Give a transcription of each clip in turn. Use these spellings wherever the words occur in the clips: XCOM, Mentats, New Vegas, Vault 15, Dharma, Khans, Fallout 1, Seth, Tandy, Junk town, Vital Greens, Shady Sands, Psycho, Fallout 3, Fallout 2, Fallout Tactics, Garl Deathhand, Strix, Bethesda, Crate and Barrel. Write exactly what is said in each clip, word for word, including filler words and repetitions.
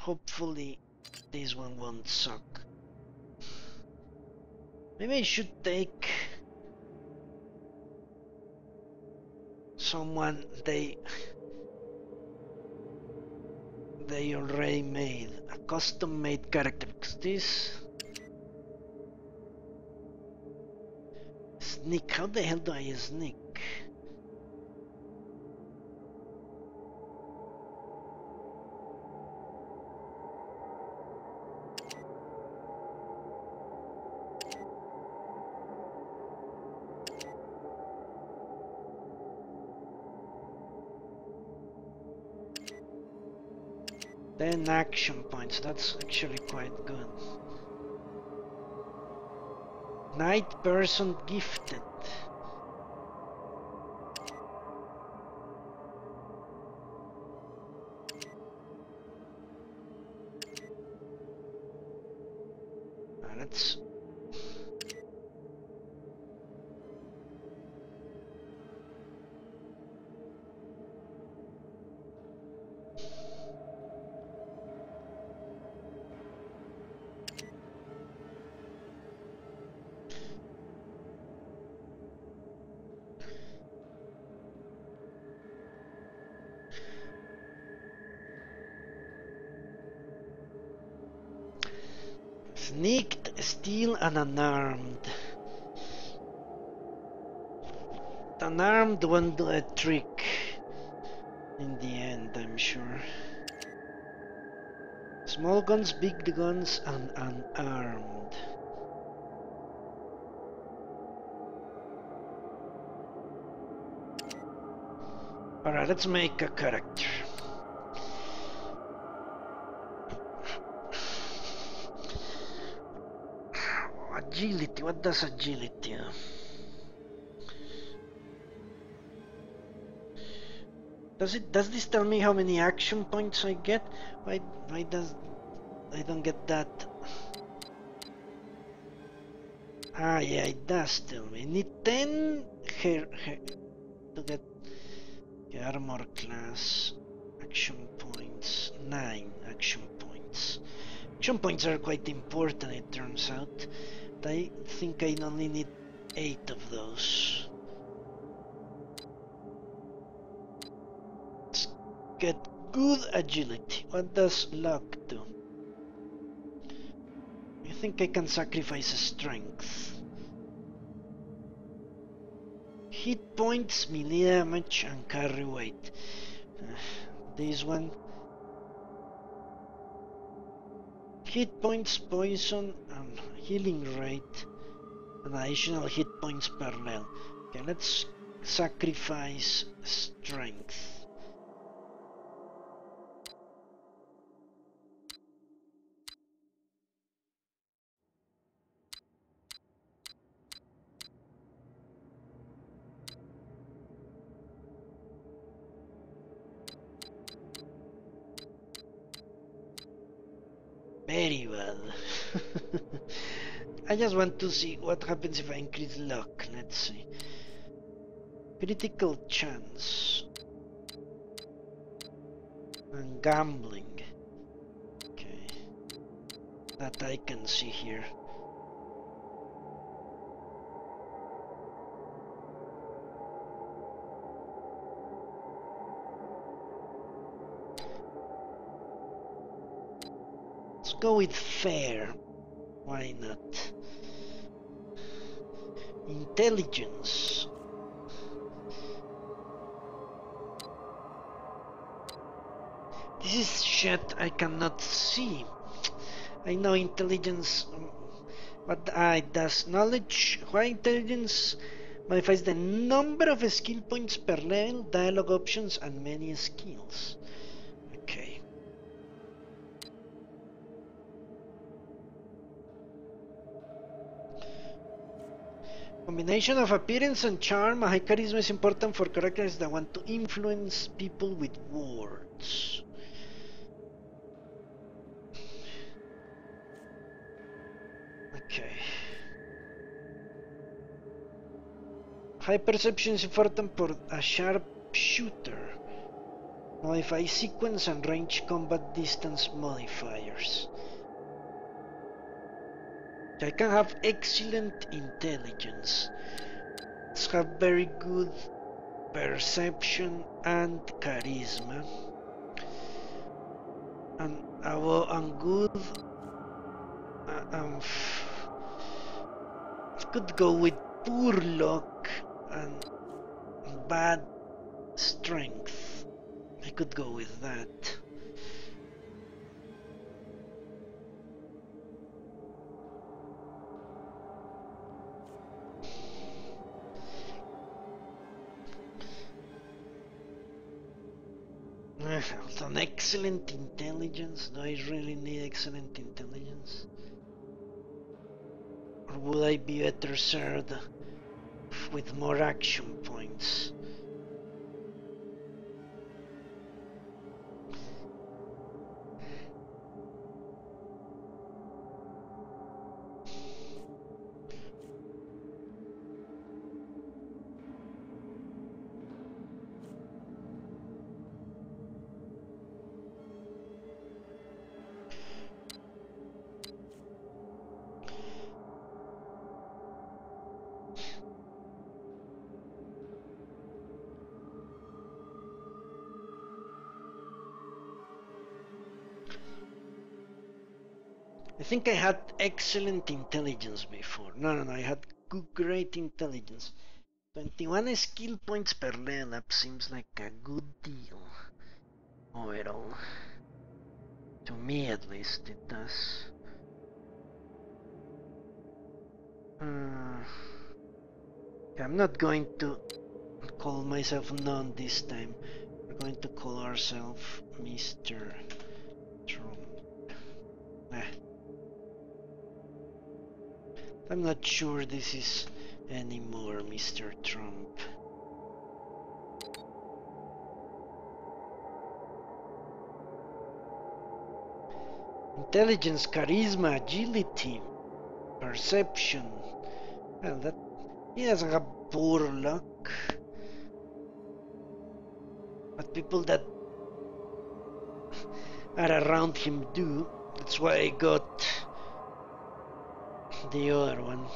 hopefully this one won't suck. Maybe I should take someone they they already made, a custom made character, because this sneak, how the hell do I sneak? ten action points, that's actually quite good. Night person gifted. That's and unarmed. Unarmed won't do a trick in the end, I'm sure. Small guns, big guns, and unarmed. Alright, let's make a character. Agility, what does agility? Does it does this tell me how many action points I get? Why why does I don't get that? Ah yeah, it does tell me. Need ten hair, hair to get armor class, action points, nine action points. Action points are quite important, it turns out. I think I only need eight of those. Let's get good agility. What does luck do? I think I can sacrifice strength. Hit points, melee damage, and carry weight. Uh, this one. Hit points, poison, and healing rate, and additional hit points per level. Okay, let's sacrifice strength. Very well. I just want to see what happens if I increase luck. Let's see. Critical chance. And gambling. Okay. That I can see here. Go with fair, why not? Intelligence. This is shit I cannot see. I know intelligence, but I does knowledge. Why intelligence modifies the number of skill points per level, dialogue options, and many skills. Combination of appearance and charm, high charisma is important for characters that want to influence people with words. Okay. High perception is important for a sharp shooter. Modify sequence and range combat distance modifiers. I can have excellent intelligence. Let's have very good perception and charisma. And, uh, and good... Uh, um, I could go with poor luck and bad strength. I could go with that. An excellent intelligence? Do I really need excellent intelligence? Or would I be better served with more action points? I think I had excellent intelligence before. No, no, no, I had good, great intelligence. twenty-one skill points per level up seems like a good deal. Overall. To me, at least, it does. Uh, I'm not going to call myself none this time. We're going to call ourselves Mister Trump. Ah. I'm not sure this is anymore Mister Trump. Intelligence, charisma, agility, perception. Well, that he doesn't have poor luck. But people that are around him do. That's why I got the other one.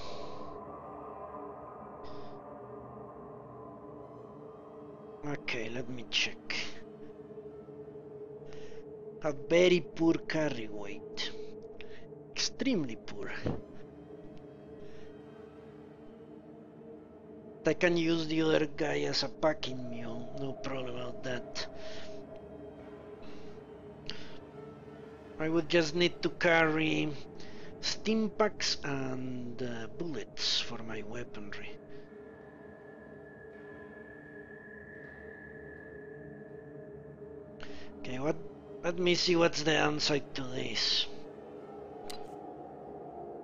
Okay, let me check. A very poor carry weight. Extremely poor. I can use the other guy as a packing mule, no problem about that. I would just need to carry steam packs and uh, bullets for my weaponry. Okay, what? Let me see what's the downside to this.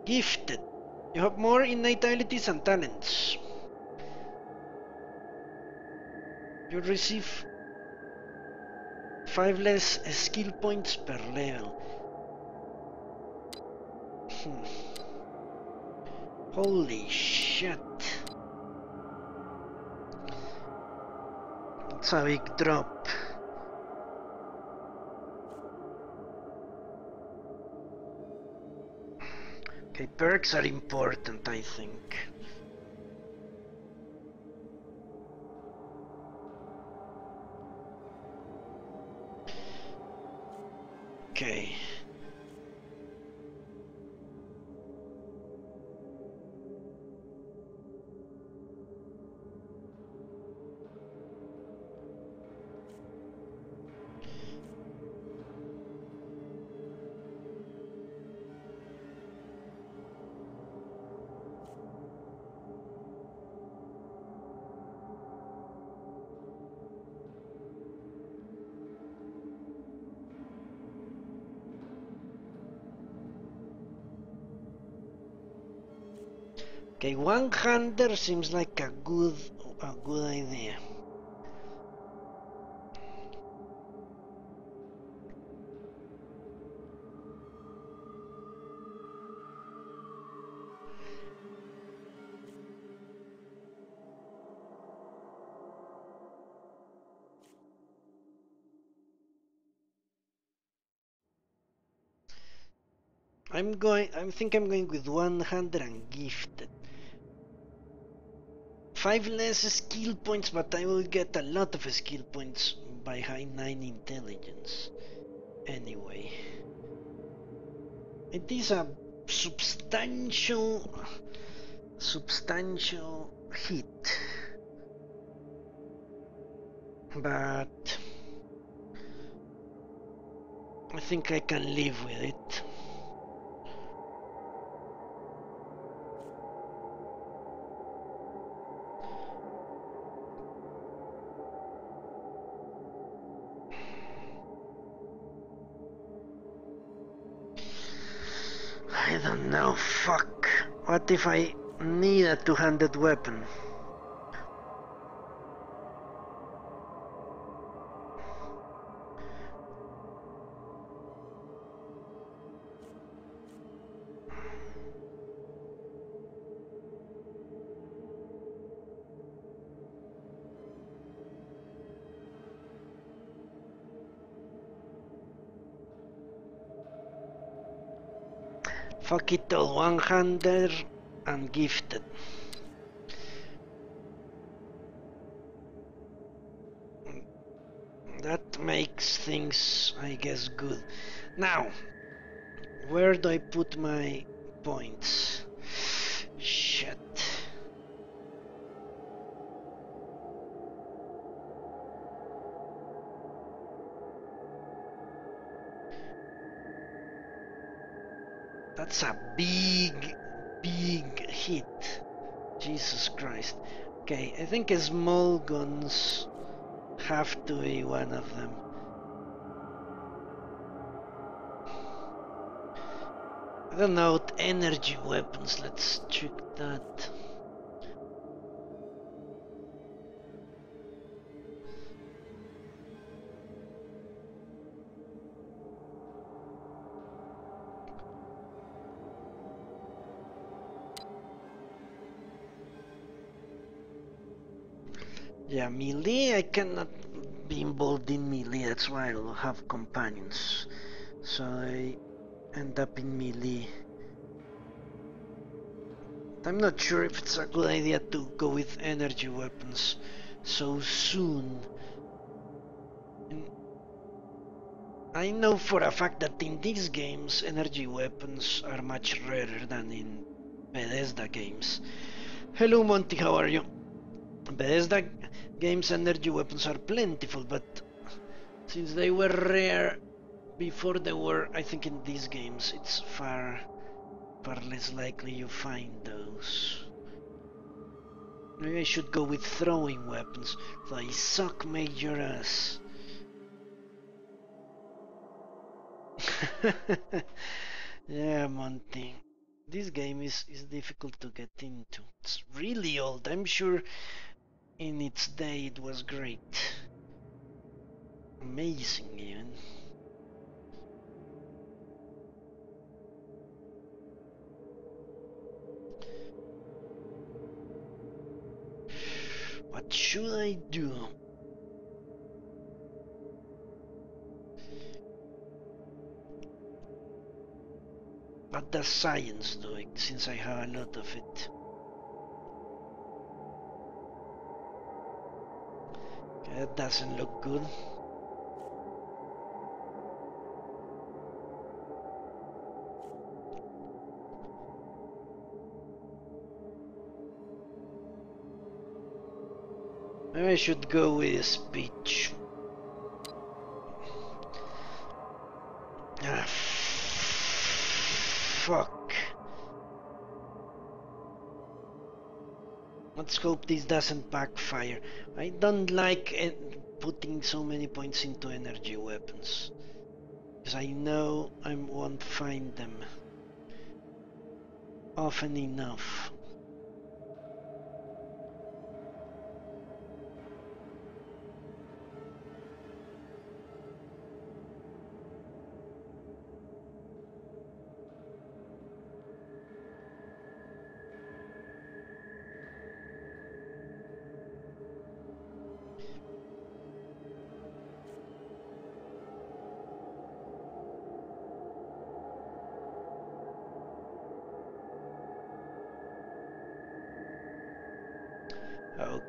Gifted. You have more innate abilities and talents. You receive five less skill points per level. Hmm. Holy shit. That's a big drop. Okay, perks are important, I think. Okay. Okay, one-hander seems like a good, a good idea. I'm going, I think I'm going with one hundred and gifted. Five less skill points, but I will get a lot of skill points by high nine intelligence. Anyway, it is a substantial, substantial hit, but I think I can live with it. I don't know, fuck. What if I need a two-handed weapon? Fuck it all, one hundred and gifted. That makes things, I guess, good. Now, where do I put my points? Shit. That's a big, big hit. Jesus Christ. Okay, I think small guns have to be one of them. I don't know, energy weapons, let's check that. Yeah, melee, I cannot be involved in melee, that's why I'll have companions. So I end up in melee. I'm not sure if it's a good idea to go with energy weapons so soon. And I know for a fact that in these games, energy weapons are much rarer than in Bethesda games. Hello Monty, how are you? Bethesda games' energy weapons are plentiful, but since they were rare before they were, I think in these games it's far, far less likely you find those. Maybe I should go with throwing weapons. They suck major ass. Yeah, Monty. This game is, is difficult to get into. It's really old. I'm sure in its day it was great. Amazing even. What should I do? What does science do, since I have a lot of it? Okay, that doesn't look good. Maybe I should go with speech. Ah, fuck. Let's hope this doesn't backfire. I don't like uh, putting so many points into energy weapons, because I know I won't find them often enough.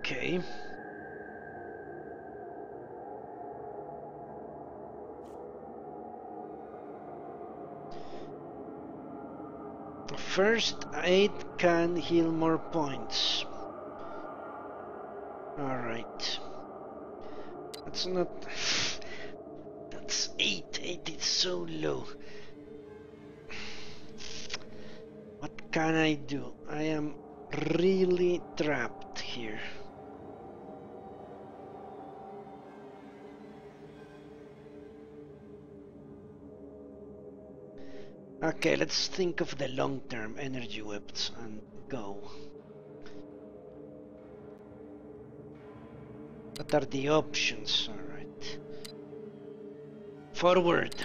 Okay. First aid can heal more points. Alright. That's not... That's eight. eight is so low. What can I do? I am really trapped here. Okay, let's think of the long-term energy weapons and go. What are the options? Alright. Forward.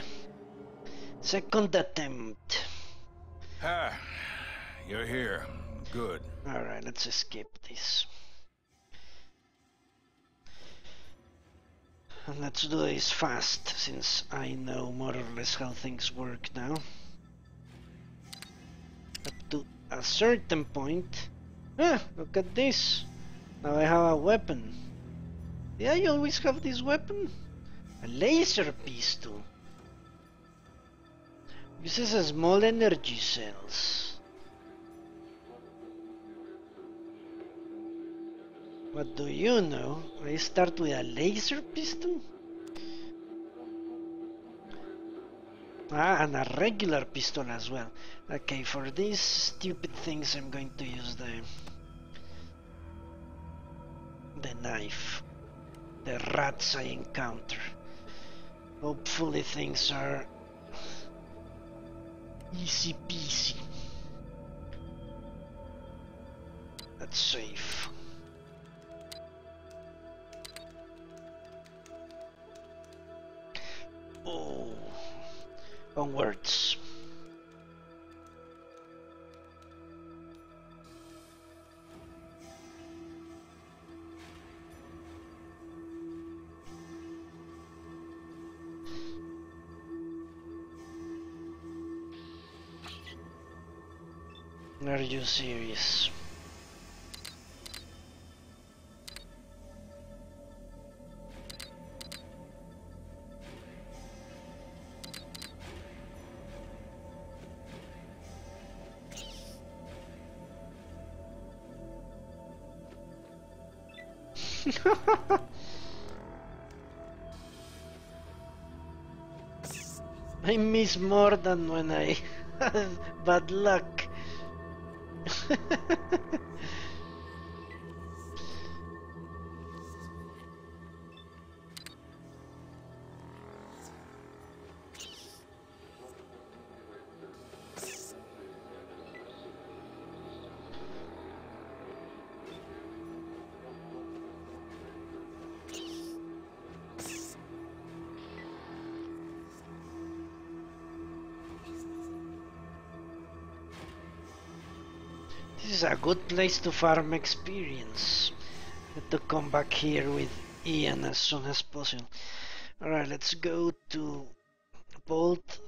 Second attempt. Ah, you're here. Good. Alright, let's escape this. And let's do this fast, since I know more or less how things work now. A certain point. Ah, look at this. Now I have a weapon. Yeah, you always have this weapon? A laser pistol. Uses a small energy cells. What do you know? I start with a laser pistol? Ah, and a regular pistol as well. Okay, for these stupid things I'm going to use the... the knife. The rats I encounter. Hopefully things are... easy peasy. That's safe. Oh... Onwards. Are you serious? I miss more than when I have bad luck. This is a good place to farm experience. Have to come back here with Ian as soon as possible. Alright, let's go to Vault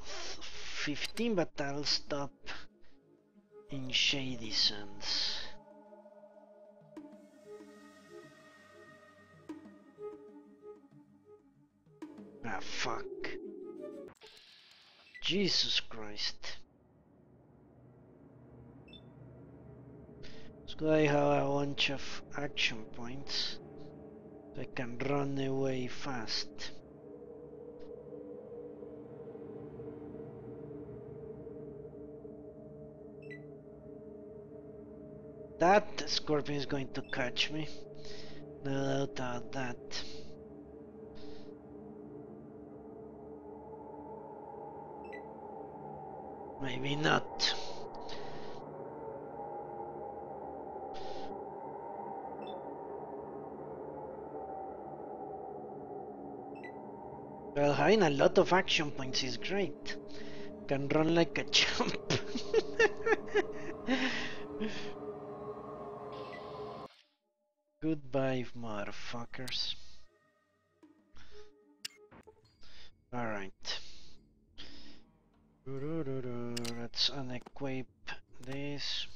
fifteen, but I'll stop in Shady Sands. Ah, fuck. Jesus Christ. So I have a bunch of action points, so I can run away fast. That scorpion is going to catch me, no doubt about that. Maybe not. Well, having a lot of action points is great. Can run like a chump. Goodbye, motherfuckers. Alright. Let's unequip this.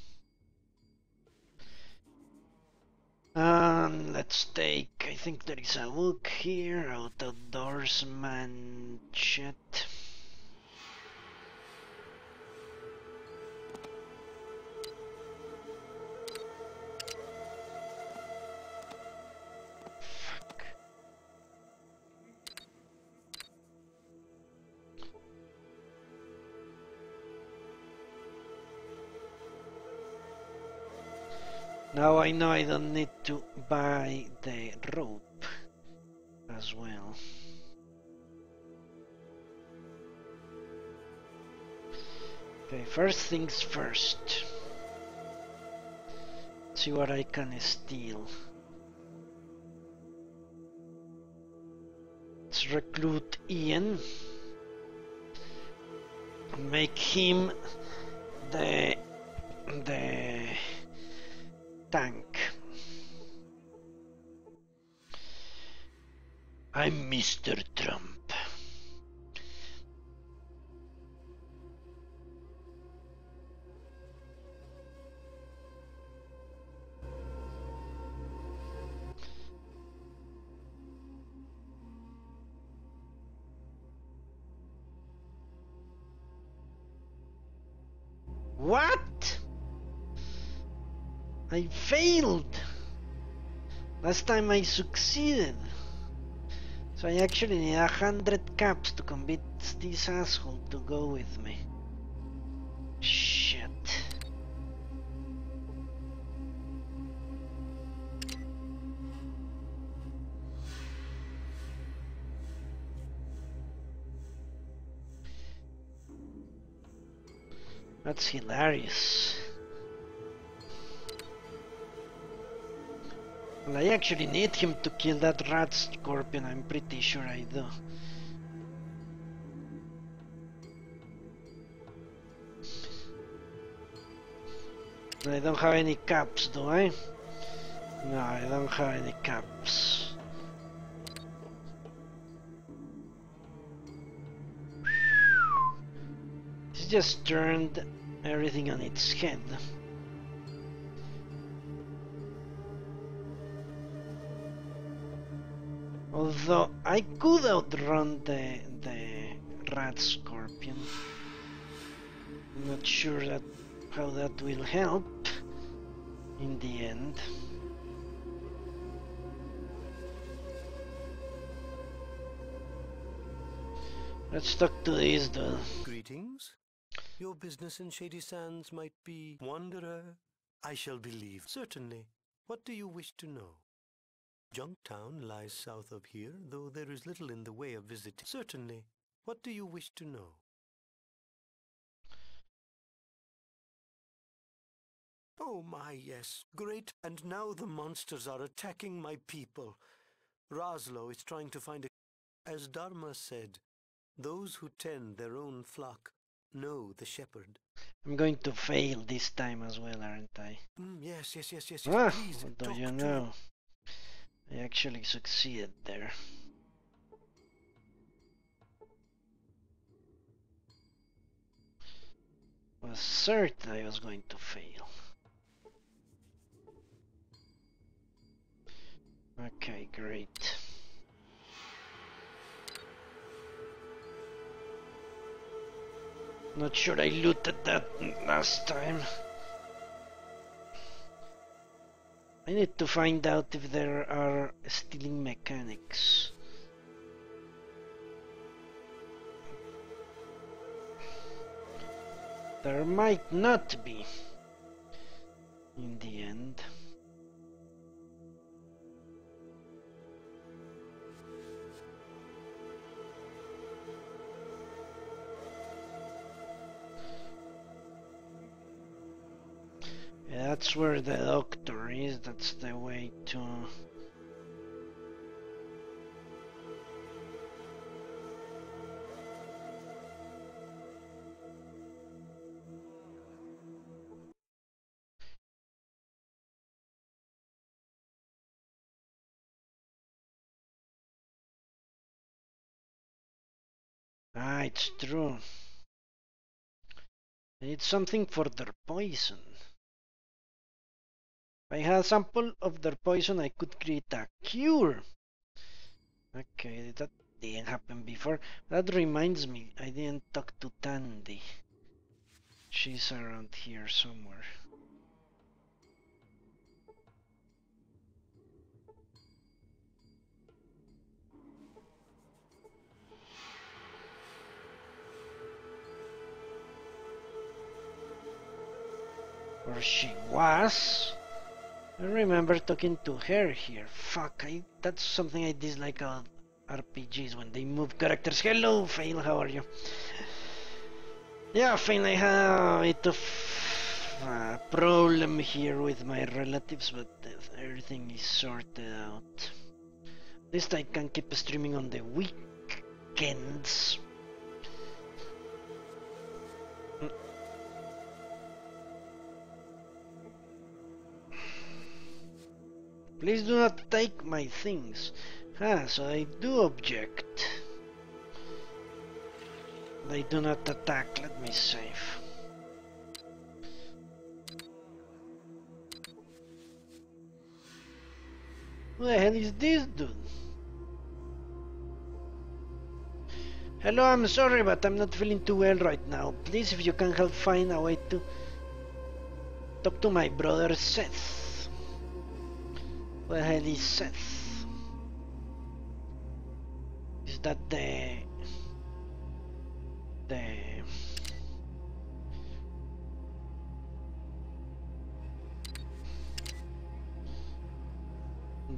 And think there is a look here, out the outdoorsman chat. Now I know I don't need to buy the rope as well. Okay, first things first. See what I can steal. Let's recruit Ian. Make him the... the... tank. I'm Mister Trump. What? I failed! Last time I succeeded. So I actually need a hundred caps to convince this asshole to go with me. Shit. That's hilarious. Well, I actually need him to kill that rat scorpion, I'm pretty sure I do. I don't have any caps, do I? No, I don't have any caps. This just turned everything on its head. Although I could outrun the the rat scorpion. I'm not sure that how that will help in the end. Let's talk to this dude. Greetings. Your business in Shady Sands might be Wanderer. I shall believe. Certainly. What do you wish to know? Junk Town lies south of here, though there is little in the way of visiting. Certainly. What do you wish to know? Oh my, yes. Great. And now the monsters are attacking my people. Roslo is trying to find a... As Dharma said, those who tend their own flock know the shepherd. I'm going to fail this time as well, aren't I? Mm, yes, yes, yes, yes. yes. Ah, please, what do you know? I actually succeeded there. I was certain I was going to fail. Okay, great. Not sure I looted that last time. I need to find out if there are stealing mechanics. There might not be in the end. That's where the doctor is, that's the way to... Ah, it's true. They need something for their poison. If I had a sample of their poison, I could create a cure. Okay, that didn't happen before. That reminds me, I didn't talk to Tandy. She's around here somewhere. Or she was. I remember talking to her here. Fuck, I, that's something I dislike about R P Gs when they move characters. Hello, Fail, how are you? Yeah, Fail, I have a bit of a problem here with my relatives, but everything is sorted out. At least I can keep streaming on the weekends. Please do not take my things. Ah, so I do object. They do not attack, let me save. Who the hell is this dude? Hello, I'm sorry, but I'm not feeling too well right now. Please, if you can help find a way to talk to my brother Seth. Where is Seth? Is that the the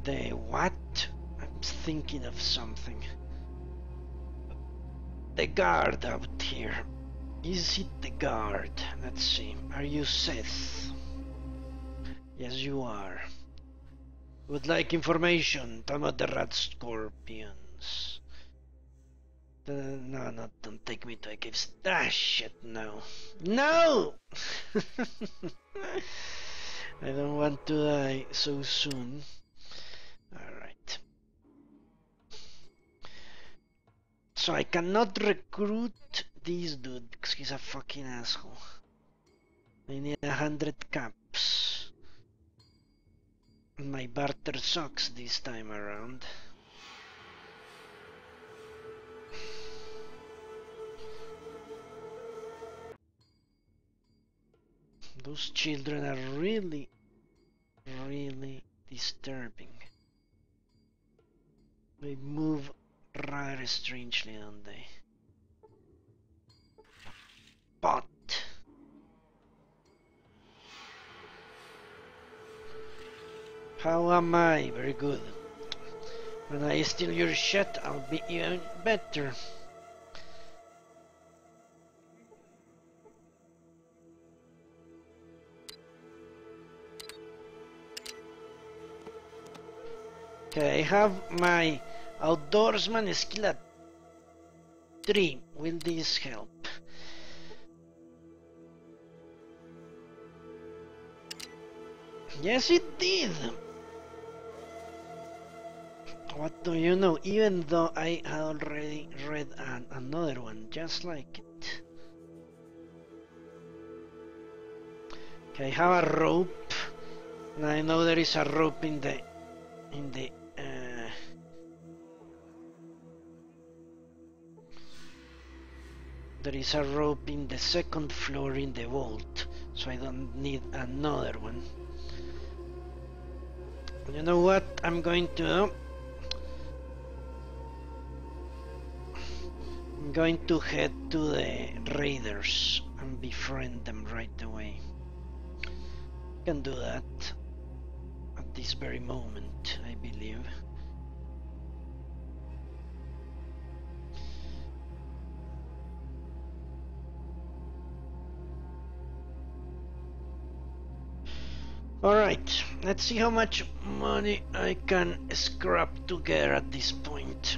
the what? I'm thinking of something. The guard out here. Is it the guard? Let's see. Are you Seth? Yes, you are. Would like information about the rat scorpions. Uh, no, no, don't take me to a cave. Ah, shit, no. No! I don't want to die so soon. Alright. So I cannot recruit this dude because he's a fucking asshole. I need a hundred caps. My barter sucks this time around. Those children are really, really disturbing. They move rather strangely, don't they? But how am I? Very good. When I steal your shit, I'll be even better. Okay, I have my outdoorsman skill at three. Will this help? Yes, it did! What do you know? Even though I had already read an, another one, just like it. Okay, I have a rope. And I know there is a rope in the in the uh, there is a rope in the second floor in the vault, so I don't need another one. You know what I'm going to do? I'm going to head to the raiders and befriend them right away. Can do that at this very moment, I believe. Alright, let's see how much money I can scrap together at this point.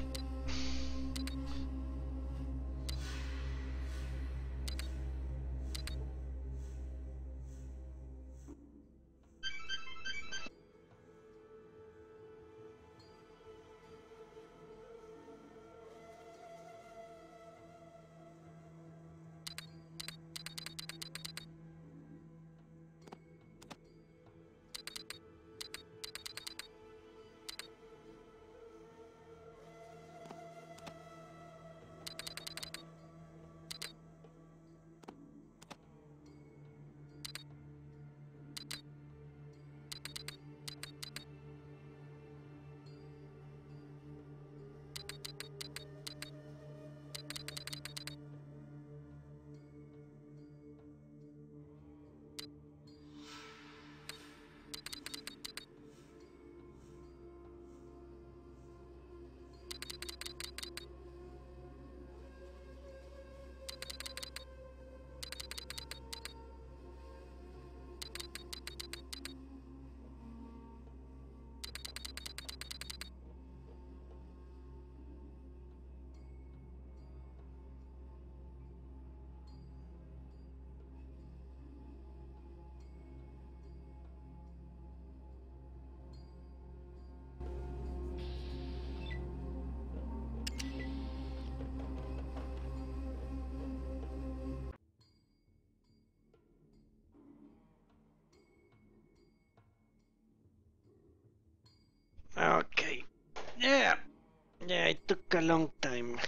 a long time.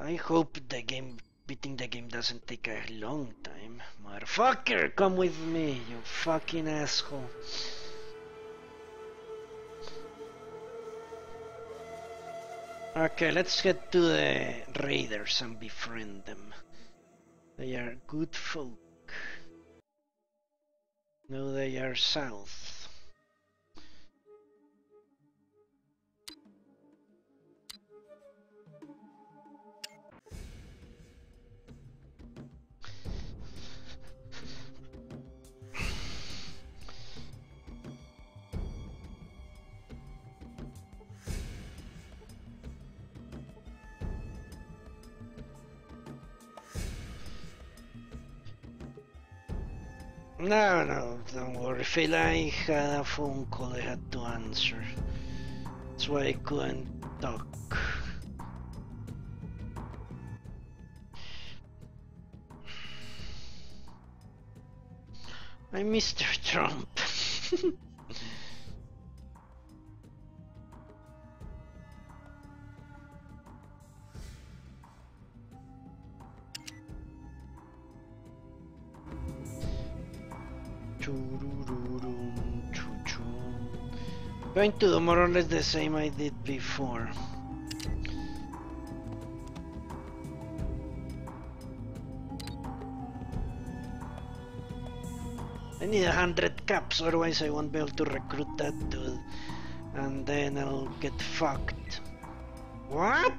I hope the game, beating the game doesn't take a long time. Motherfucker, come with me, you fucking asshole. Okay, let's get to the raiders and befriend them. They are good folk. No, they are south. No, no, don't worry, Phil. I had a phone call I had to answer. That's why I couldn't talk. I'm Mister Trump. Going to do more or less the same I did before. I need a hundred caps, otherwise I won't be able to recruit that dude. And then I'll get fucked. What?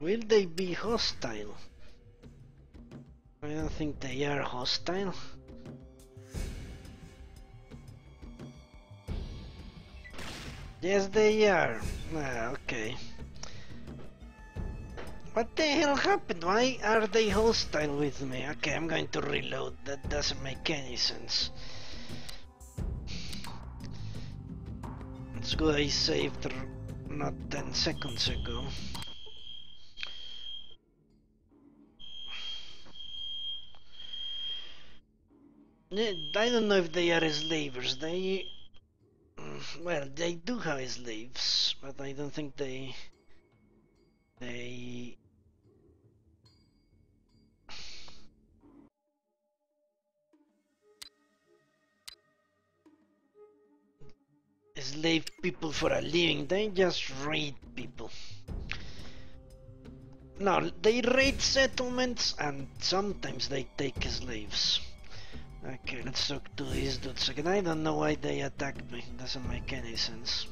Will they be hostile? I don't think they are hostile. Yes, they are. Ah, okay. What the hell happened? Why are they hostile with me? Okay, I'm going to reload. That doesn't make any sense. It's good I saved not ten seconds ago. I don't know if they are slavers. They... well, they do have slaves, but I don't think they... they... slave people for a living. They just raid people. No, they raid settlements and sometimes they take slaves. Okay, let's talk to these dudes again. I don't know why they attacked me. It doesn't make any sense.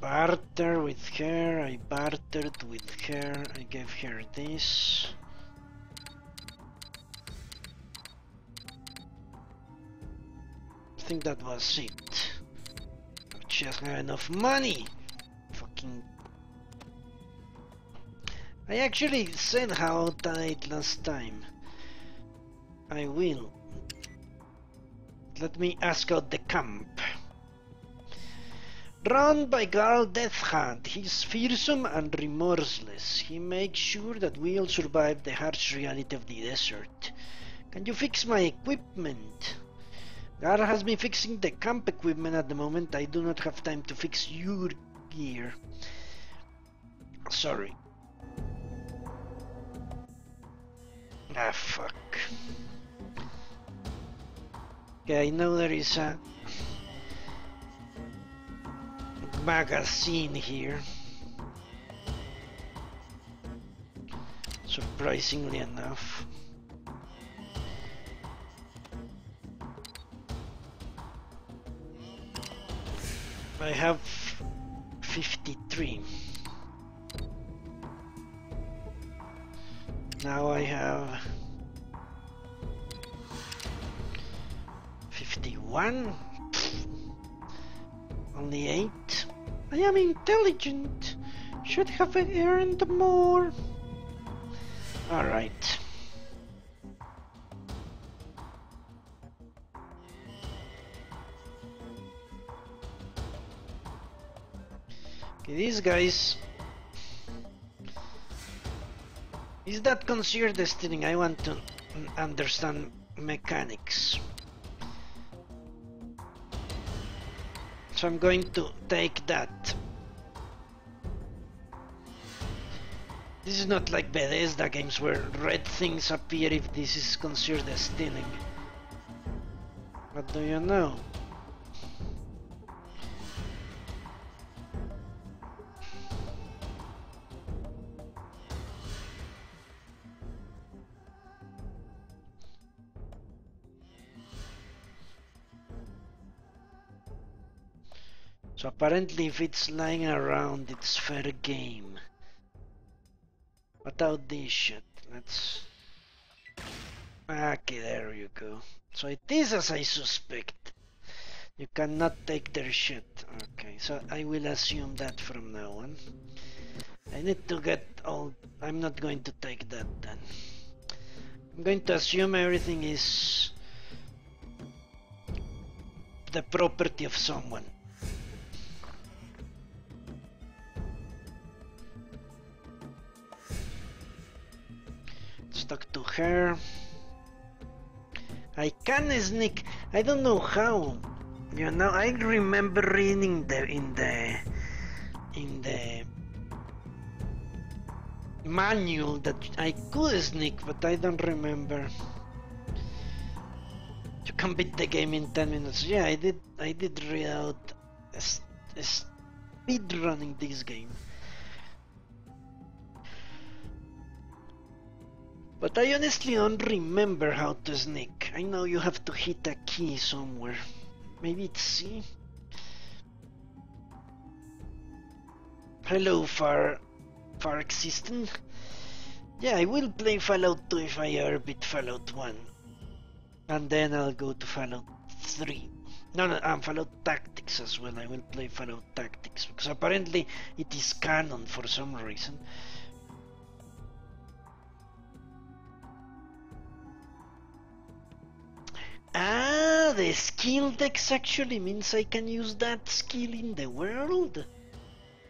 Barter with her, I bartered with her, I gave her this. I think that was it. She doesn't have enough money! Fucking... I actually said how to died last time. I will. Let me ask out the camp. Drawn by Garl Deathhand, he's fearsome and remorseless. He makes sure that we all survive the harsh reality of the desert. Can you fix my equipment? Garl has been fixing the camp equipment at the moment. I do not have time to fix your gear. Sorry. Ah, fuck. Okay, I know there is a magazine here. Surprisingly enough. I have fifty-three. Now I have fifty-one. Only eight. I am intelligent. Should have earned more. All right. Okay, these guys. Is that considered stealing? I want to understand mechanics. So I'm going to take that. This is not like Bethesda games where red things appear if this is considered as stealing. What do you know? So apparently if it's lying around, it's fair game. What about this shit? Let's... Okay, there you go. So it is as I suspect. You cannot take their shit. Okay, so I will assume that from now on. I need to get all... I'm not going to take that then. I'm going to assume everything is... the property of someone. Stuck to her. I can sneak. I don't know how. You know, I remember reading the in the in the manual that I could sneak, but I don't remember. You can beat the game in ten minutes. Yeah, I did. I did read out a, a speed running this game. But I honestly don't remember how to sneak. I know you have to hit a key somewhere. Maybe it's C? Hello, Far... Far Existent. Yeah, I will play Fallout two if I ever beat Fallout one. And then I'll go to Fallout three. No, no, um, Fallout Tactics as well. I will play Fallout Tactics, because apparently it is canon for some reason. Ah, the skill dex actually means I can use that skill in the world?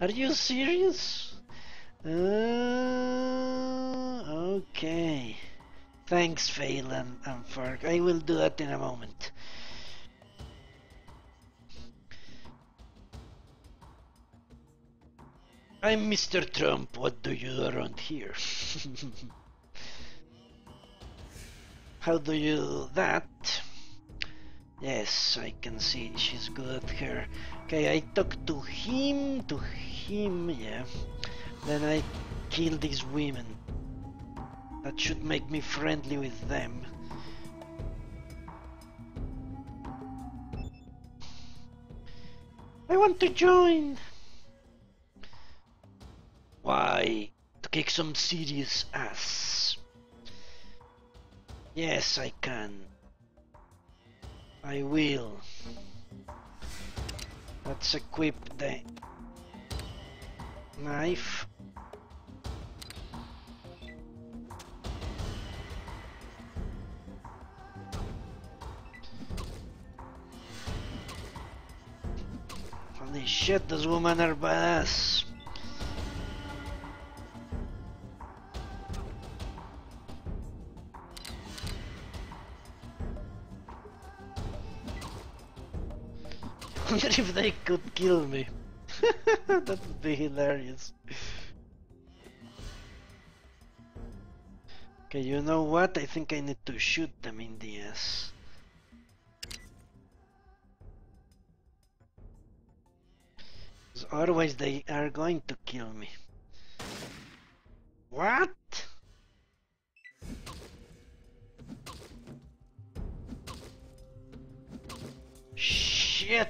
Are you serious? Uh, okay. Thanks, Phelan and Fark. I will do that in a moment. I'm Mister Trump. What do you do around here? How do you do that? Yes, I can see she's good at her. Okay, I talk to him, to him, yeah. Then I kill these women. That should make me friendly with them. I want to join! Why? To kick some serious ass. Yes, I can. I will. Let's equip the knife. Holy shit, this woman are badass. I wonder if they could kill me. That would be hilarious. Okay, you know what? I think I need to shoot them in the ass. Otherwise they are going to kill me. What? Shit!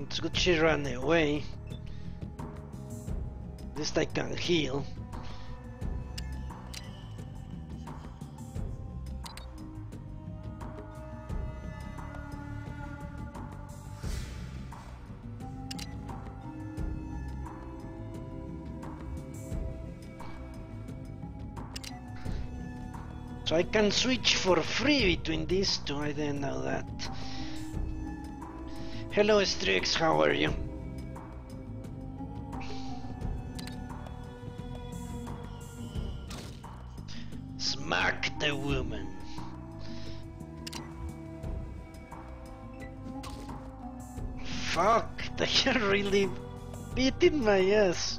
It's good she ran away. At least I can heal. So I can switch for free between these two, I didn't know that. Hello Strix, how are you? Smack the woman. Fuck, they are really beating my ass.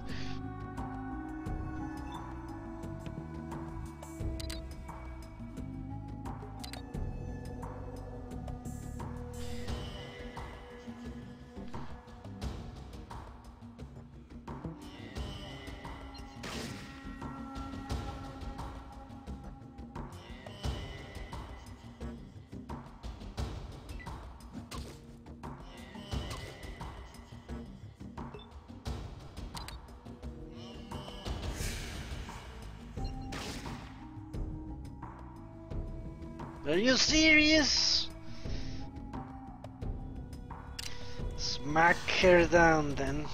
Are you serious? Smack her down then.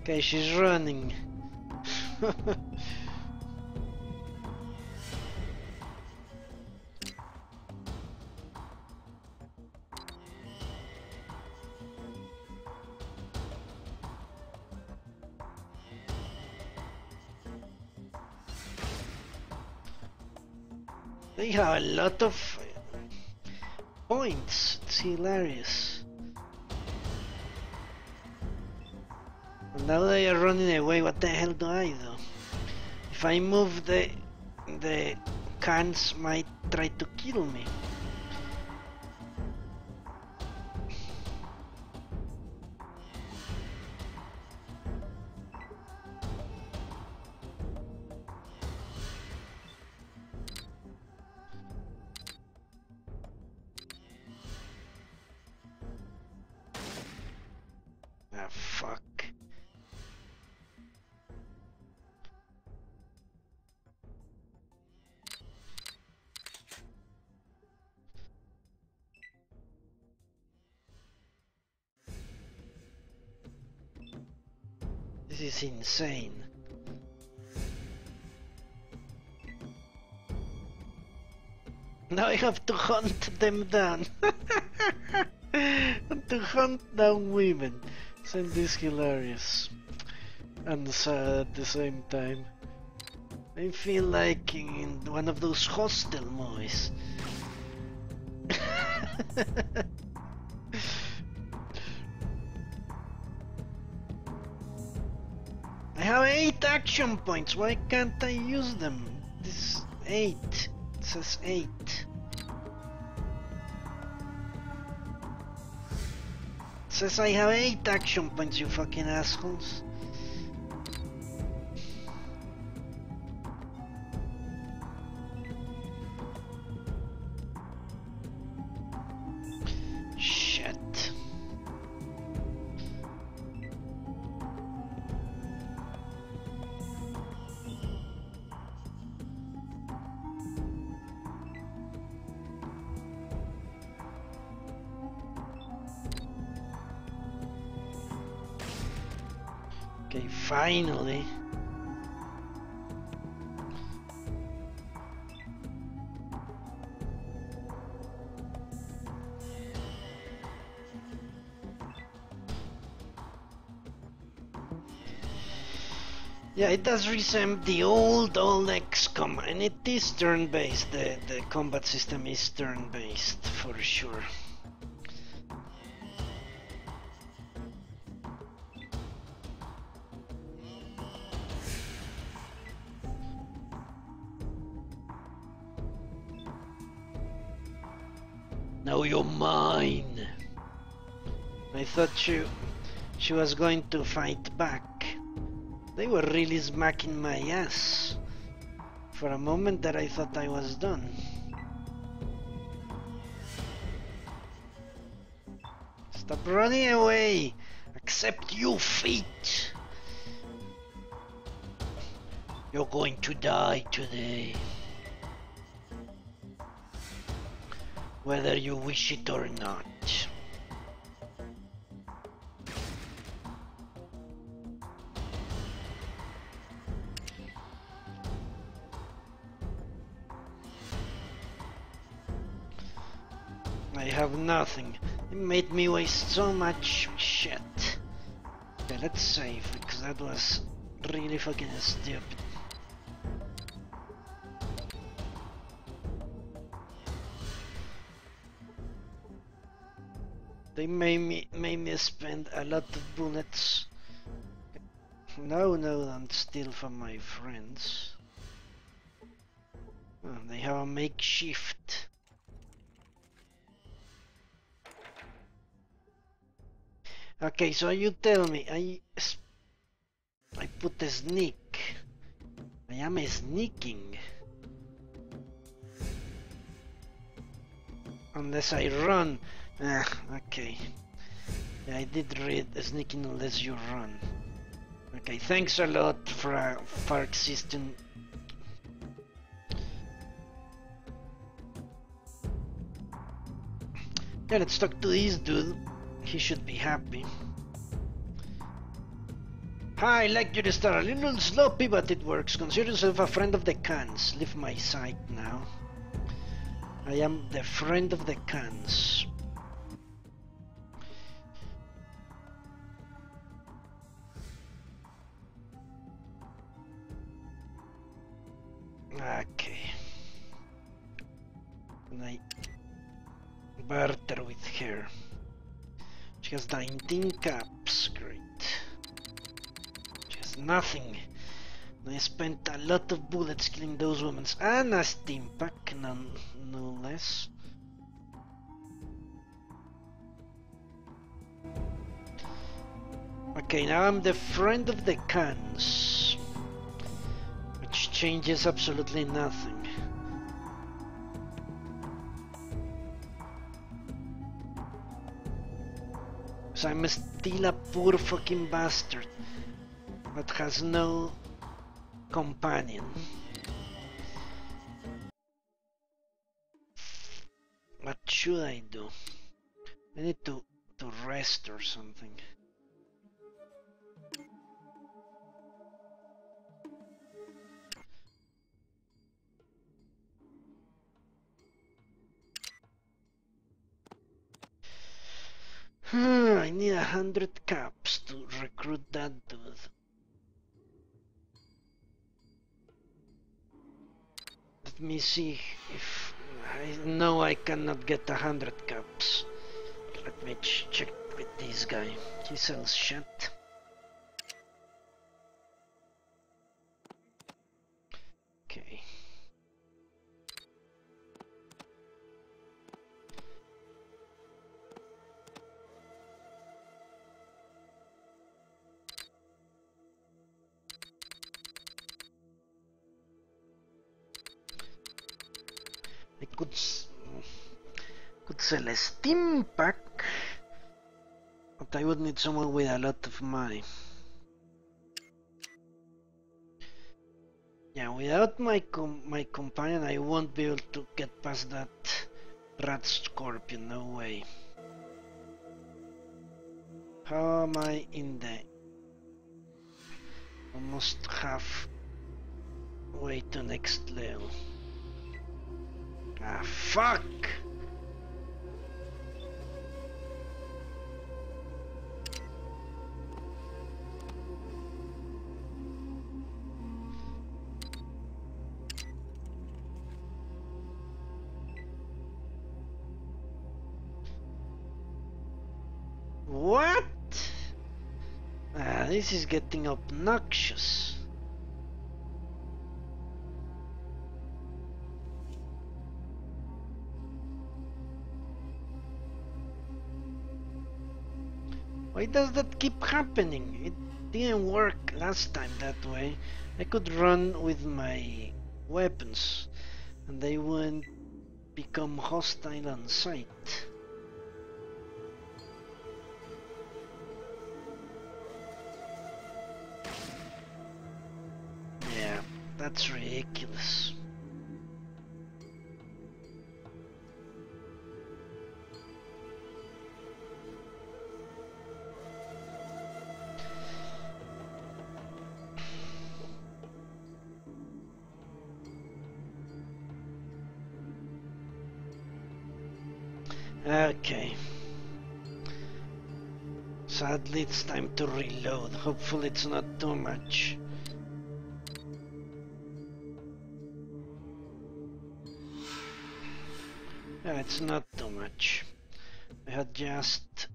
Okay, she's running. They have a lot of points, it's hilarious. And now they are running away, what the hell do I do? If I move, the the Khans might try to kill me. This is insane. Now I have to hunt them down. To hunt down women. Isn't this hilarious? And sad at the same time. I feel like in one of those hostel movies. I have eight action points, why can't I use them? This is eight, it says eight. It says I have eight action points, you fucking assholes. Okay, finally. Yeah, it does resemble the old, old X COM, and it is turn-based. The, the combat system is turn-based, for sure. Now you're mine! I thought she, she was going to fight back. They were really smacking my ass. For a moment that I thought I was done. Stop running away! Accept your fate! You're going to die today. Whether you wish it or not. Have nothing. It made me waste so much shit. Okay, let's save because that was really fucking stupid. They made me made me spend a lot of bullets. No, no, don't steal from my friends. Oh, they have a makeshift. Okay, so you tell me, I, I put a sneak. I am sneaking. Unless I run. Ah, okay. Yeah, I did read sneaking unless you run. Okay, thanks a lot for uh, for existing. Yeah, let's talk to this dude. He should be happy. Hi, I like your star. A little sloppy, but it works. Consider yourself a friend of the Khans. Leave my sight now. I am the friend of the Khans. Okay. And I barter with her. She has nineteen caps, great. She has nothing. And I spent a lot of bullets killing those women. And a steam pack, none, no less. Okay, now I'm the friend of the Khans. Which changes absolutely nothing. So I'm still a poor fucking bastard that has no companion. What should I do? I need to, to rest or something. I need a hundred caps to recruit that dude. Let me see if... I know I cannot get a hundred caps. Let me ch check with this guy. He sells shit. Okay. Could, could sell a steam pack, but I would need someone with a lot of money. Yeah, without my com my companion, I won't be able to get past that rat scorpion. No way. How am I in the Almost halfway to next level. Ah, fuck! What? Ah, this is getting obnoxious. Why does that keep happening? It didn't work last time that way. I could run with my weapons and they wouldn't become hostile on sight. Yeah, that's ridiculous. Okay, sadly it's time to reload. Hopefully it's not too much. Yeah, it's not too much. I had just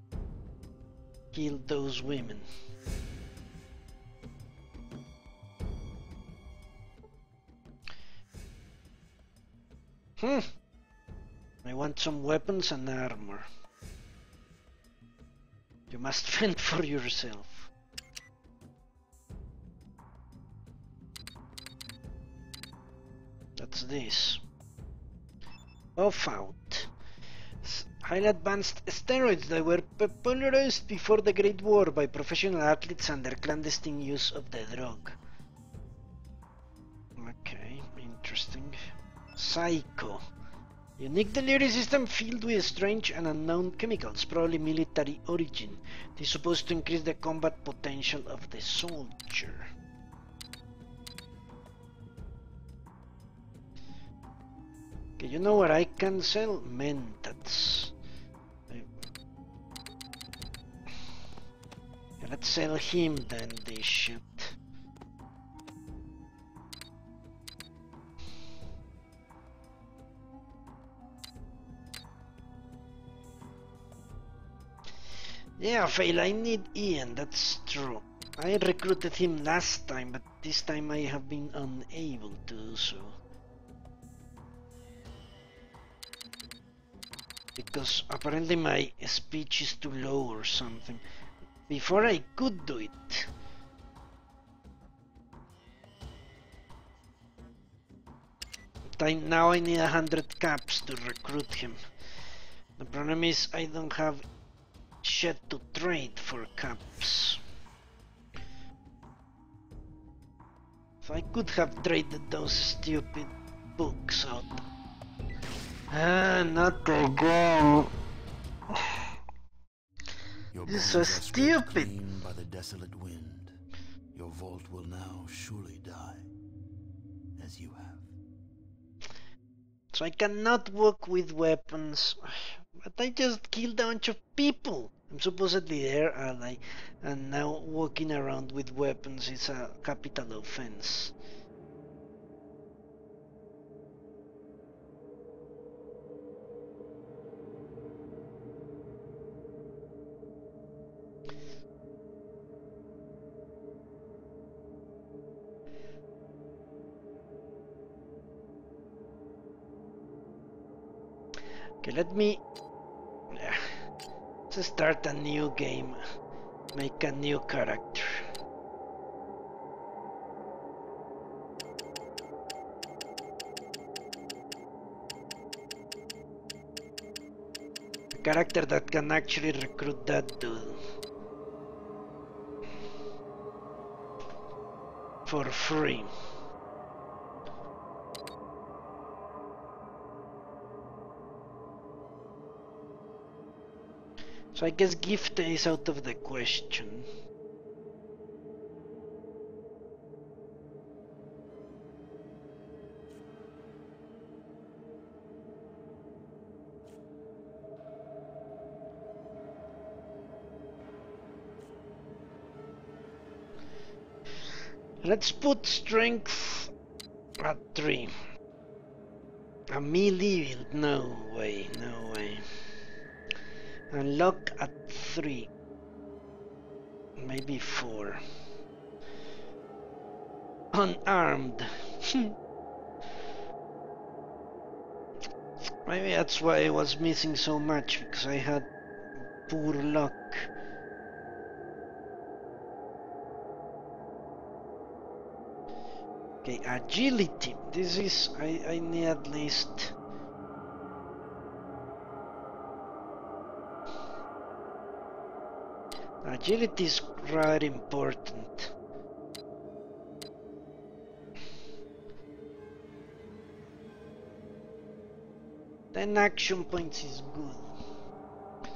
killed those women. Hmm. I want some weapons and armor. You must fend for yourself. That's this. Off out. Highly advanced steroids that were popularized before the Great War by professional athletes and their clandestine use of the drug. Okay, interesting. Psycho. Unique delivery system filled with strange and unknown chemicals, probably military origin. It is supposed to increase the combat potential of the soldier. Okay, you know what I can sell? Mentats. Okay, let's sell him then, this shit. Yeah, fail, I need Ian, that's true. I recruited him last time, but this time I have been unable to do so. Because apparently my speech is too low or something. Before I could do it. Time now I need a hundred caps to recruit him. The problem is I don't have shit to trade for caps. If I could have traded those stupid books out. Ah, not again. It's so stupid. By the desolate wind, your vault will now surely die, as you have. So I cannot work with weapons. But I just killed a bunch of people! I'm supposedly their ally, and now walking around with weapons is a capital offense. Okay, let me... Let's start a new game, make a new character. A character that can actually recruit that dude. For free. So I guess gift is out of the question. Let's put strength at three. A melee? No way, no way. Unlock at three. Maybe four. Unarmed. Maybe that's why I was missing so much, because I had poor luck. Okay, agility. This is... I, I need at least... Agility is rather important. ten action points is good.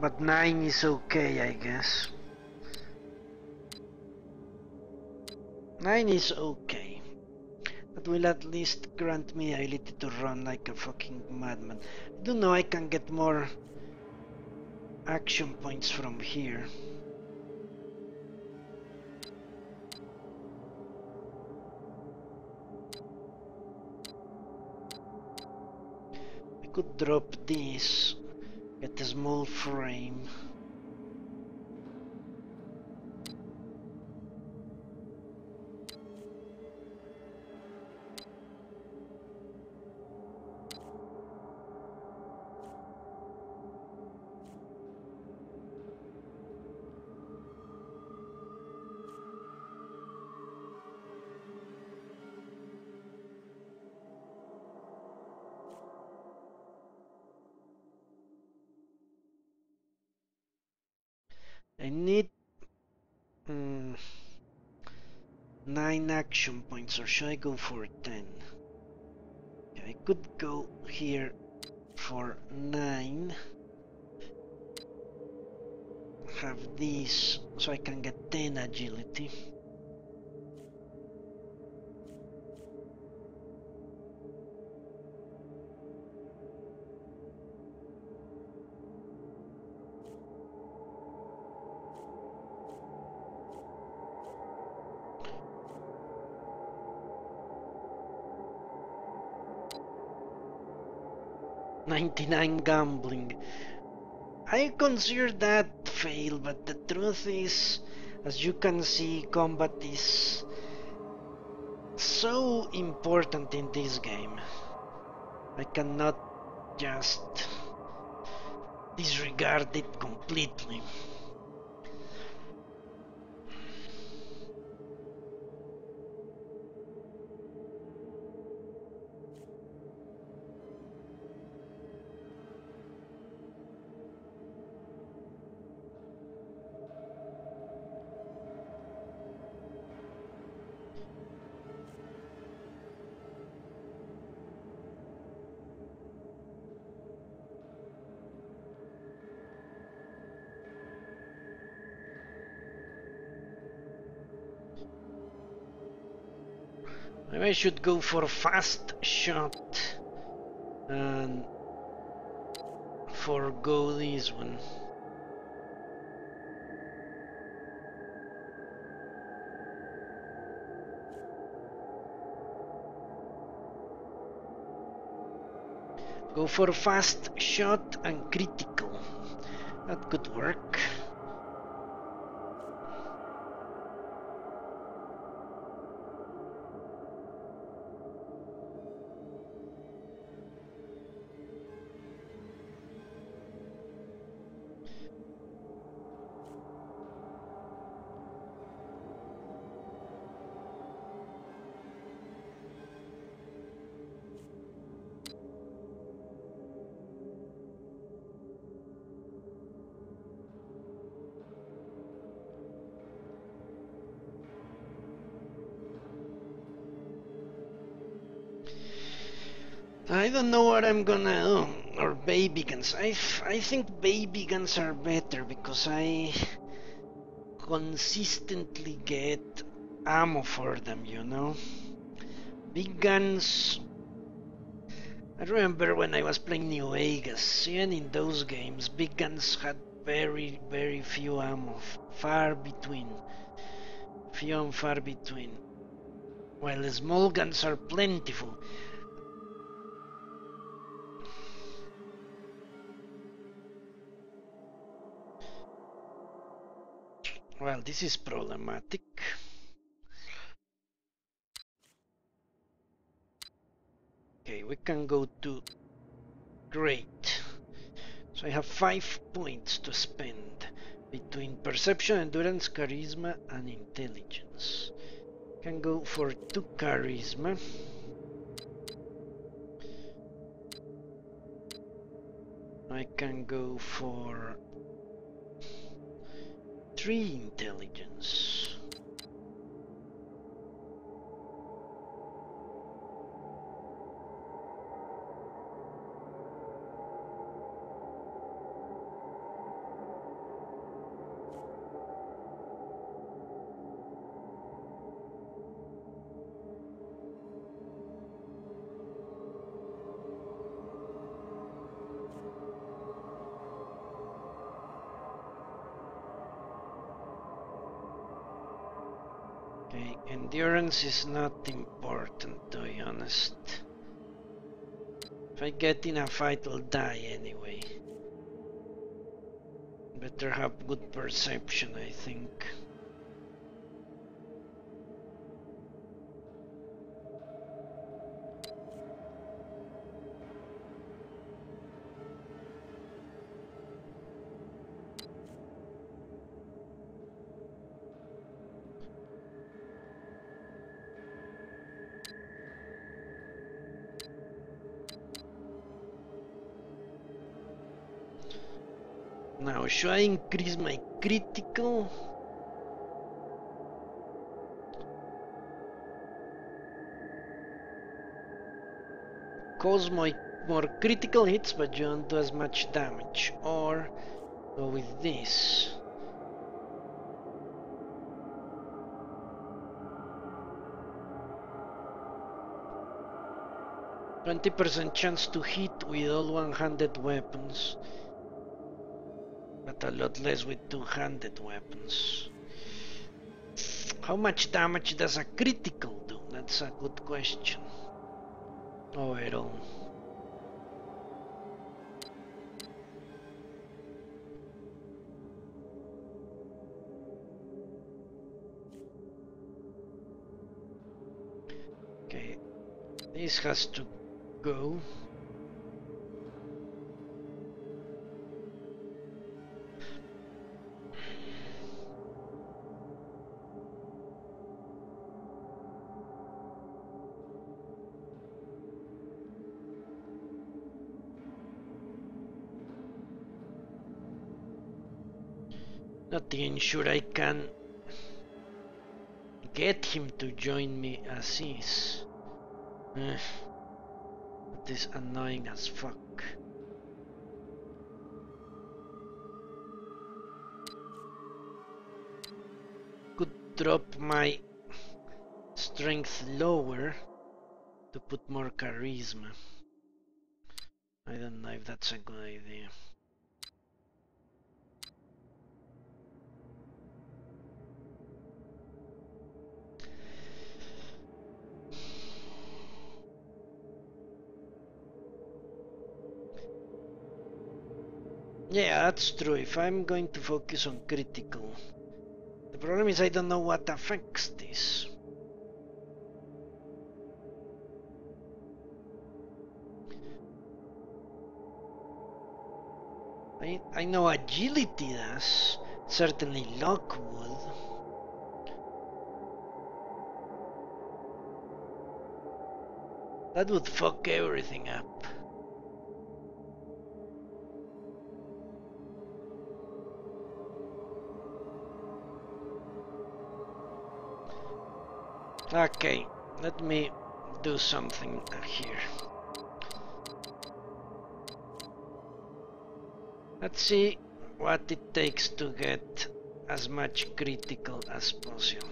But nine is okay, I guess. nine is okay. That will at least grant me the ability to run like a fucking madman. I do know I can get more action points from here. I could drop this, get a small frame. Action points, or should I go for ten? Yeah, I could go here for nine. Have these so I can get ten agility. ninety-nine gambling. I consider that fail, but the truth is, as you can see, combat is so important in this game. I cannot just disregard it completely. I should go for fast shot and forgo this one. Go for fast shot and critical. That could work. I don't know what I'm gonna do, or baby guns. I, f I think baby guns are better because I consistently get ammo for them, you know? Big guns... I remember when I was playing New Vegas, even in those games, big guns had very, very few ammo, far between, few and far between, while the small guns are plentiful. Well, this is problematic. Okay, we can go to great. So I have five points to spend between perception, endurance, charisma, and intelligence. Can go for two charisma. I can go for three intelligence. Endurance is not important, to be honest. If I get in a fight, I'll die anyway. Better have good perception, I think. Should I increase my critical? Cause my more critical hits, but you don't do as much damage. Or go with this. twenty percent chance to hit with all one-handed weapons. But a lot less with two-handed weapons. How much damage does a critical do? That's a good question. Overall. Okay, this has to go. Sure, I can get him to join me as is. Ugh. That is annoying as fuck. Could drop my strength lower to put more charisma. I don't know if that's a good idea. Yeah, that's true, if I'm going to focus on critical. The problem is I don't know what affects this. I, I know agility does, certainly luck would. That would fuck everything up. Okay, let me do something here. Let's see what it takes to get as much critical as possible.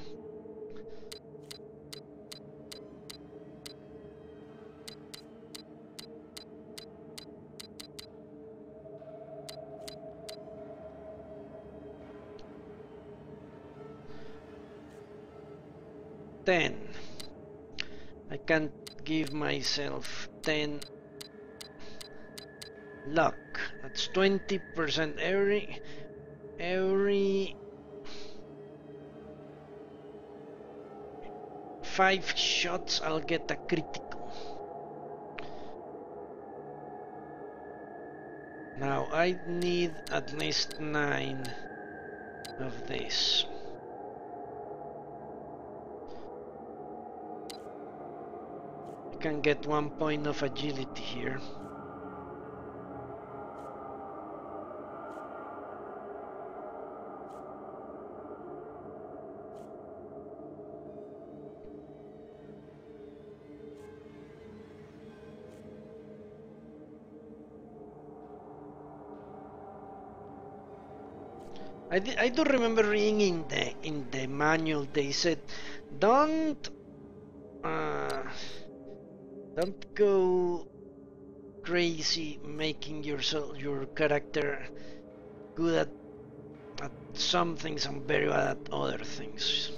ten. I can't give myself ten luck. That's twenty percent every every five shots I'll get a critical. Now I need at least nine of this. I can get one point of agility here. I, d I do remember reading in the in the manual they said don't uh, don't go crazy making yourself your character good at at some things and very bad at other things,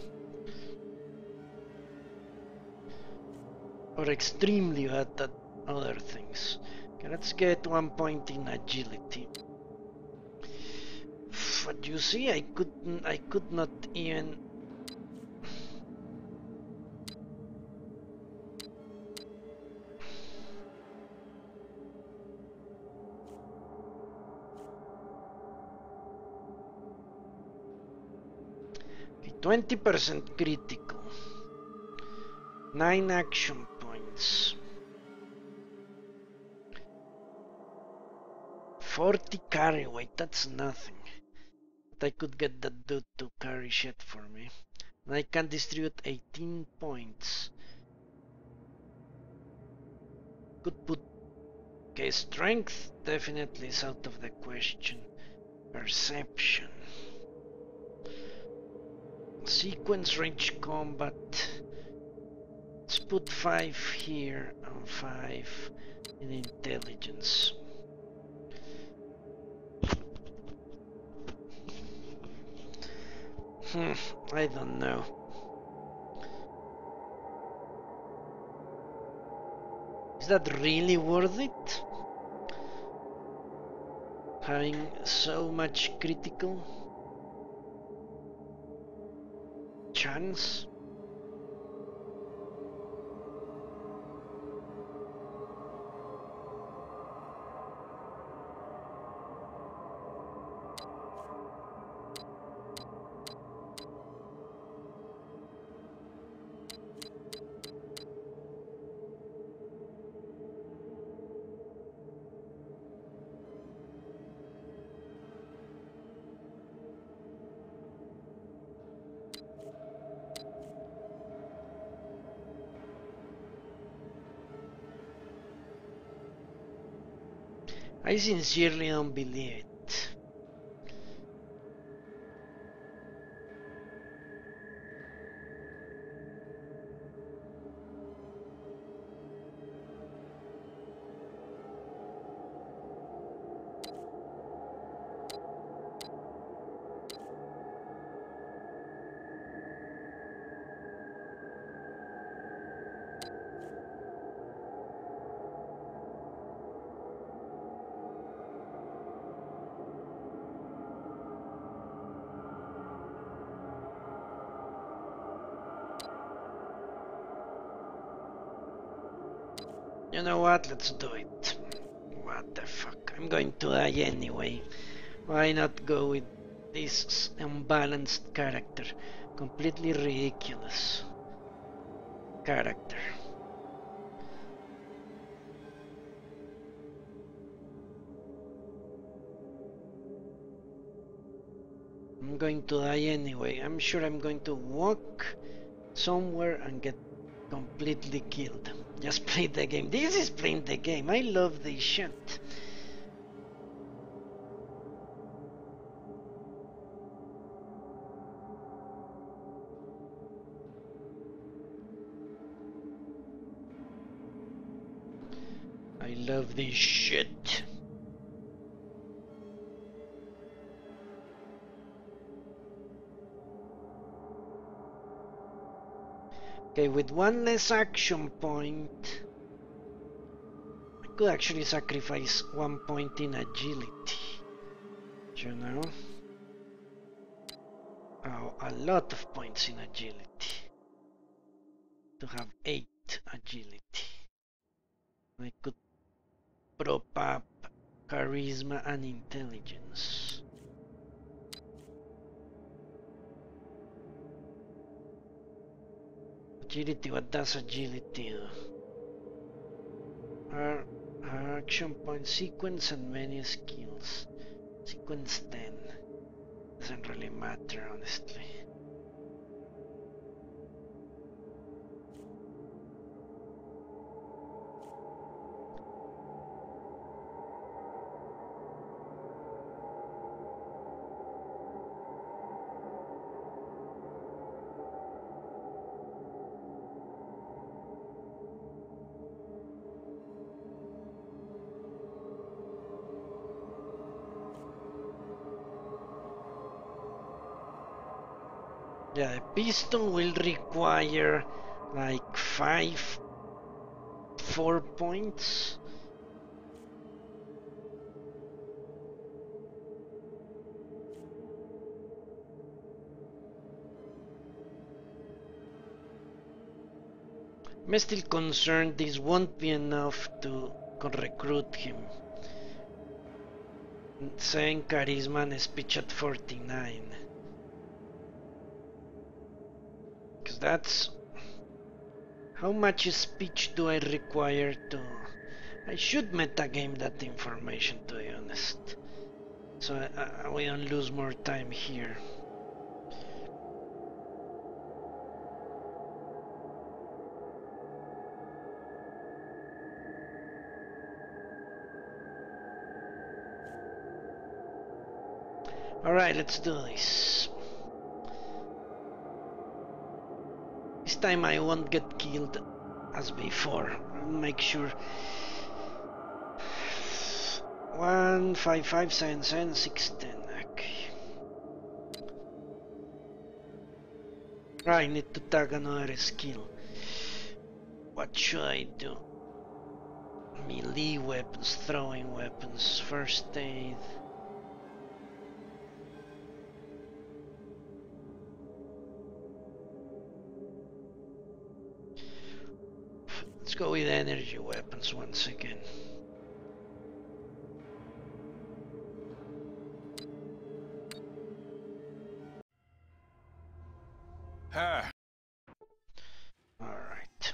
or extremely bad at other things. Okay, let's get one point in agility. But you see, I couldn't, I could not even. Okay, twenty percent critical, nine action points, forty carry weight, that's nothing. I could get that dude to carry shit for me, and I can distribute eighteen points. Could put, okay, strength definitely is out of the question. Perception, sequence, range combat. Let's put five here and five in intelligence. Hmm, I don't know. Is that really worth it? Having so much critical chance? I sincerely don't believe it. You know what? Let's do it. What the fuck? I'm going to die anyway. Why not go with this unbalanced character? Completely ridiculous character. I'm going to die anyway. I'm sure I'm going to walk somewhere and get completely killed. Just play the game. This is playing the game. I love this shit. I love this shit. Okay, with one less action point, I could actually sacrifice one point in agility, you know? Oh, a lot of points in agility. To have eight agility. I could prop up charisma and intelligence. Agility, what does agility do? Our, our action point sequence and many skills. Sequence ten. Doesn't really matter, honestly. Yeah, the piston will require like five, four points. I'm still concerned this won't be enough to recruit him. Saying charisma and speech at forty-nine. That's how much speech do I require to... I should metagame that information, to be honest, so I, I, we don't lose more time here. Alright, let's do this. This time I won't get killed as before. Make sure. One, five, five, seven, seven, six, ten. Okay. I need to tag another skill. What should I do? Melee weapons, throwing weapons, first aid. Let's go with energy weapons once again. Ah. All right.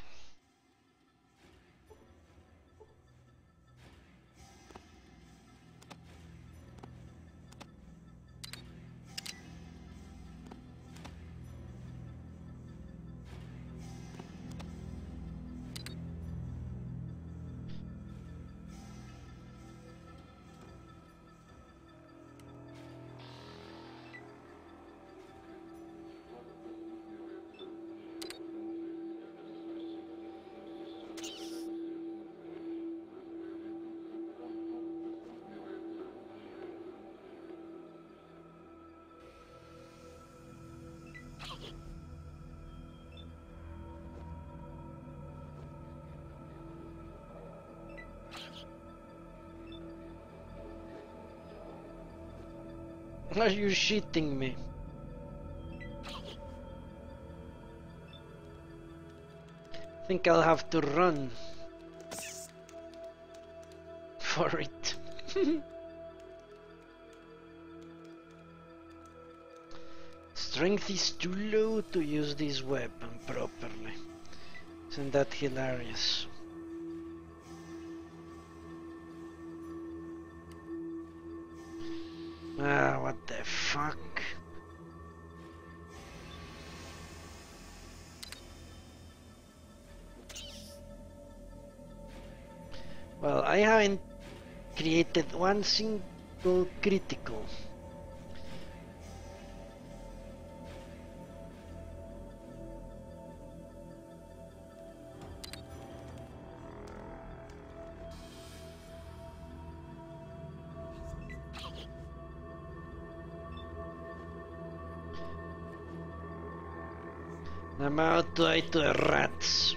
Are you shitting me? I think I'll have to run for it. Strength is too low to use this weapon properly. Isn't that hilarious? Ah, what the fuck? Well, I haven't created one single critical. I'm out like the rats.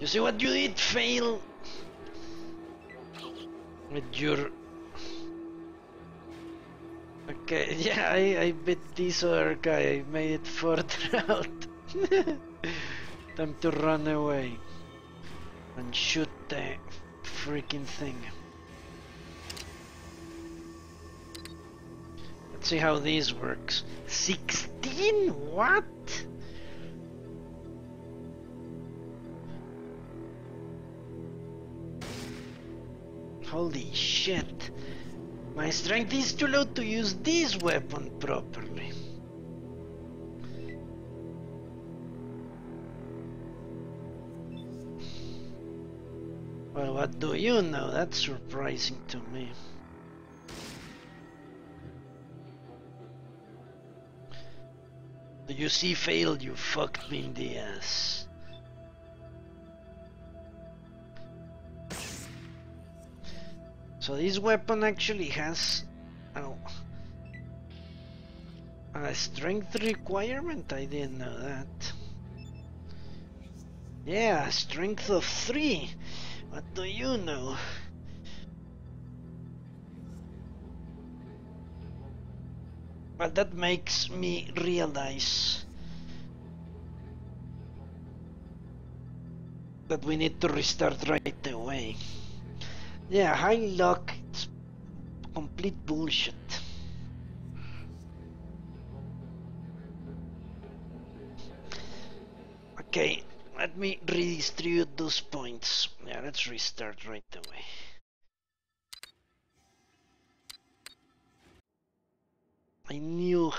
You see what you did, fail? With your... Okay, yeah, I, I beat this other guy, I made it further out. Time to run away. And shoot the freaking thing. Let's see how this works. sixteen? What? Holy shit. My strength is too low to use this weapon properly. Well, what do you know? That's surprising to me. Do you see, failed? You fucked me in the ass. So this weapon actually has oh, a strength requirement? I didn't know that. Yeah, strength of three. What do you know? But that makes me realize that we need to restart right away. Yeah, high luck, it's complete bullshit. Okay, let me redistribute those points. Yeah, let's restart right away. I knew